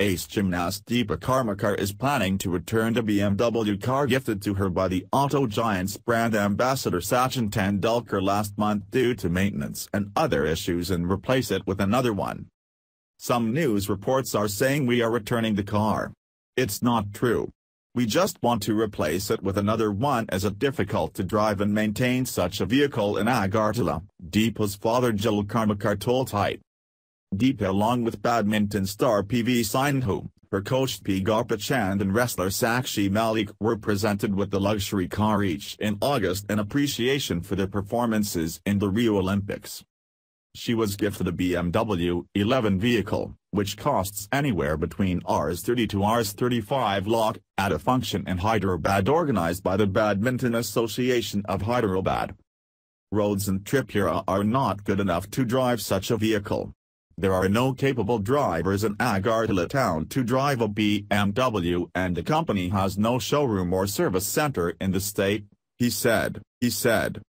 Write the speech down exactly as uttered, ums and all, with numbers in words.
Ace gymnast Dipa Karmakar is planning to return to B M W car gifted to her by the auto giant's brand ambassador Sachin Tendulkar last month due to maintenance and other issues and replace it with another one. Some news reports are saying we are returning the car. It's not true. We just want to replace it with another one as it's difficult to drive and maintain such a vehicle in Agartala, Dipa's father Dulal Karmakar told Height. Dipa, along with badminton star P V Sindhu, her coach P Gopichand and wrestler Sakshi Malik, were presented with the luxury car each in August in appreciation for their performances in the Rio Olympics. She was gifted a B M W eleven vehicle, which costs anywhere between thirty to thirty-five lakh, at a function in Hyderabad organized by the Badminton Association of Hyderabad. Roads in Tripura are not good enough to drive such a vehicle. There are no capable drivers in Agartala town to drive a B M W, and the company has no showroom or service center in the state, he said, he said.